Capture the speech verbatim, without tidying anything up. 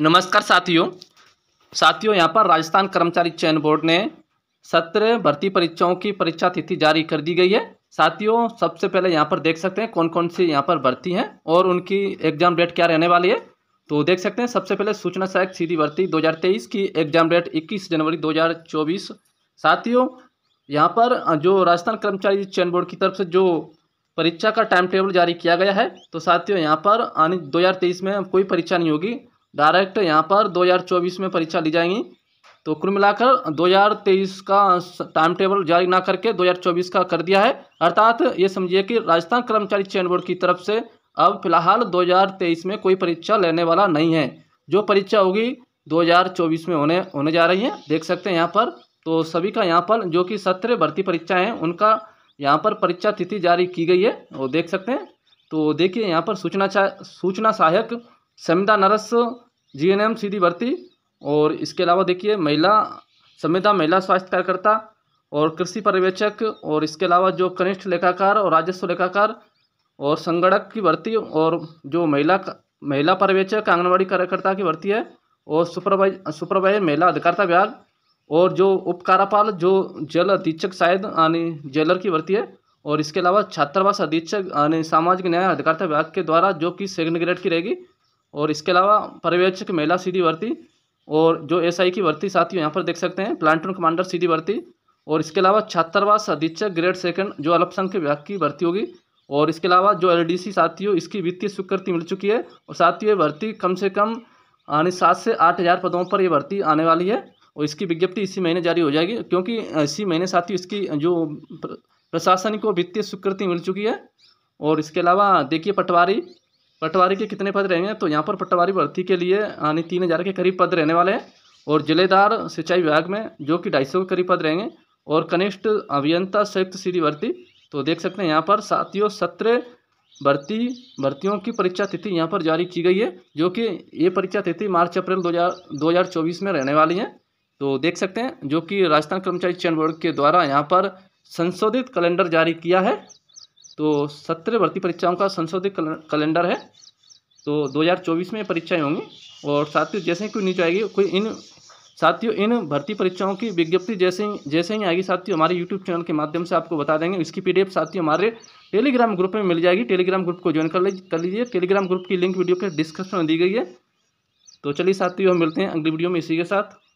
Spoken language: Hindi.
नमस्कार साथियों साथियों यहाँ पर राजस्थान कर्मचारी चयन बोर्ड ने सत्र भर्ती परीक्षाओं की परीक्षा तिथि जारी कर दी गई है। साथियों सबसे पहले यहाँ पर देख सकते हैं कौन कौन सी यहाँ पर भर्ती हैं और उनकी एग्जाम डेट क्या रहने वाली है। तो देख सकते हैं सबसे पहले सूचना सहायक सीधी भर्ती दो हज़ार तेईस की एग्जाम डेट इक्कीस जनवरी दो हज़ार चौबीस। साथियों यहाँ पर जो राजस्थान कर्मचारी चयन बोर्ड की तरफ से जो परीक्षा का टाइम टेबल जारी किया गया है, तो साथियों यहाँ पर आने दो हज़ार तेईस में कोई परीक्षा नहीं होगी, डायरेक्ट यहाँ पर दो हज़ार चौबीस में परीक्षा ली जाएंगी। तो कुल मिलाकर दो हज़ार तेईस का टाइम टेबल जारी ना करके दो हज़ार चौबीस का कर दिया है, अर्थात ये समझिए कि राजस्थान कर्मचारी चयन बोर्ड की तरफ से अब फिलहाल दो हज़ार तेईस में कोई परीक्षा लेने वाला नहीं है। जो परीक्षा होगी दो हज़ार चौबीस में होने होने जा रही है। देख सकते हैं यहाँ पर तो सभी का यहाँ पर जो कि सत्र भर्ती परीक्षाएँ हैं उनका यहाँ पर परीक्षा तिथि जारी की गई है और देख सकते हैं। तो देखिए यहाँ पर सूचना सूचना सहायक संविदा नर्स जी एन एम सीधी भर्ती और इसके अलावा देखिए महिला संविदा महिला स्वास्थ्य कार्यकर्ता और कृषि पर्यवेक्षक और इसके अलावा जो कनिष्ठ लेखाकार और राजस्व लेखाकार और संगणक की भर्ती और जो महिला महिला पर्यवेक्षक आंगनबाड़ी कार्यकर्ता की भर्ती है और सुपरवाइज सुपरवाइजर महिला अधिकारिता विभाग और जो उपकारापाल जो जेल अधीक्षक शायद यानी जेलर की भर्ती है और इसके अलावा छात्रावास अधीक्षक यानी सामाजिक न्याय अधिकारिता विभाग के द्वारा जो कि सेकेंड ग्रेड की रहेगी और इसके अलावा पर्यवेक्षक महिला सीधी भर्ती और जो एसआई की भर्ती साथियों यहाँ पर देख सकते हैं प्लाटून कमांडर सीधी भर्ती और इसके अलावा छात्रावास अधीक्षक ग्रेड सेकंड जो अल्पसंख्यक विभाग की भर्ती होगी और इसके अलावा जो एलडीसी साथियों इसकी वित्तीय स्वीकृति मिल चुकी है और साथियों ये भर्ती कम से कम आने सात से आठ हज़ार पदों पर ये भर्ती आने वाली है और इसकी विज्ञप्ति इसी महीने जारी हो जाएगी, क्योंकि इसी महीने साथियों इसकी जो प्रशासनिक को वित्तीय स्वीकृति मिल चुकी है। और इसके अलावा देखिए पटवारी पटवारी के कितने पद रहेंगे, तो यहाँ पर पटवारी भर्ती के लिए यानी तीन हज़ार के करीब पद रहने वाले हैं और जिलेदार सिंचाई विभाग में जो कि ढाई सौ के करीब पद रहेंगे और कनिष्ठ अभियंता संयुक्त सीधी भर्ती। तो देख सकते हैं यहाँ पर साथियों सत्रह भर्ती भर्तियों की परीक्षा तिथि यहाँ पर जारी की गई है, जो कि ये परीक्षा तिथि मार्च अप्रैल दो हज़ार दो हज़ार चौबीस में रहने वाली हैं। तो देख सकते हैं जो कि राजस्थान कर्मचारी चयन बोर्ड के द्वारा यहाँ पर संशोधित कैलेंडर जारी किया है। तो सत्रह भर्ती परीक्षाओं का संशोधित कैलेंडर है, तो दो हज़ार चौबीस में परीक्षाएं होंगी। और साथियों जैसे ही कोई न्यूज आएगी कोई इन साथियों इन भर्ती परीक्षाओं की विज्ञप्ति जैसे ही जैसे ही आएगी साथियों हमारे यूट्यूब चैनल के माध्यम से आपको बता देंगे। इसकी पीडीएफ साथियों हमारे टेलीग्राम ग्रुप में मिल जाएगी, टेलीग्राम ग्रुप को ज्वाइन कर लीजिए। टेलीग्राम ग्रुप की लिंक वीडियो के डिस्क्रिप्शन में दी गई है। तो चलिए साथियों हम मिलते हैं अगली वीडियो में इसी के साथ।